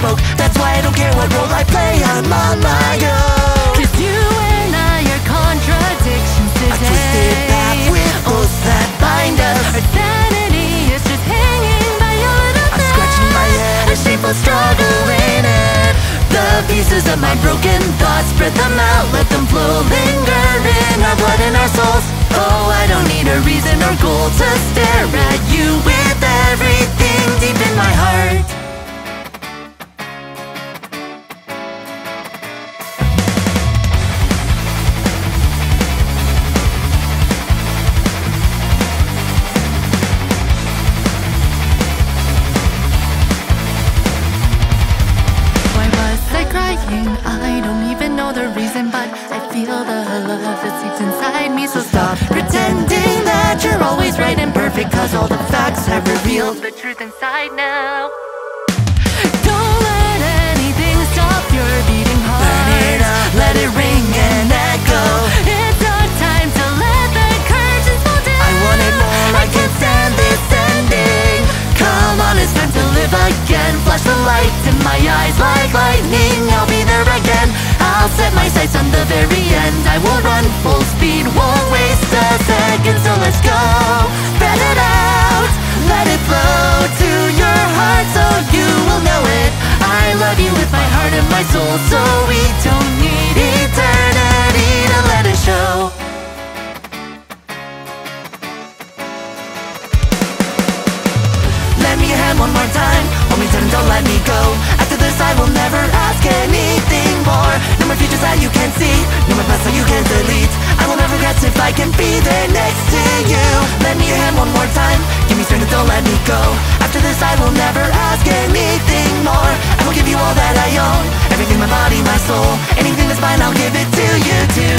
smoke. That's why I don't care what role I play, I'm on my own. Cause you and I are contradictions today. A twisted path with oaths that bind us. Our sanity is just hanging by a little thread. I'm scratching my head, a shameful struggle in it. The pieces of my broken thoughts, spread them out, let them flow, linger in our blood and our souls. Oh, I don't need a reason or goal to stare at you with everything deep in my heart. I don't even know the reason, but I feel the love that seeps inside me. So stop pretending that you're always right and perfect, cause all the facts have revealed the truth inside now. Don't let anything stop your beating heart. Burn it up, let it ring and echo. It's our time to let the curtains fall down. I want it more, I can't stand this ending. Come on, it's time to live again. Flash the lights in my eyes like lightning. I'll set my sights on the very end. I will run full speed, won't waste a second. So let's go, spread it out, let it flow to your heart so you will know it. I love you with my heart and my soul, so we don't need eternity to let it show. Lend me your hand one more time, hold me tight and don't let me go. After this I will never ask anything more. No more futures that you can't see, no more past that you can't delete. I will never regret if I can be there next to you. Lend me your hand one more time, give me strength and don't let me go. After this I will never ask anything more. I will give you all that I own, everything, my body, my soul. Anything that's mine I'll give it to you too.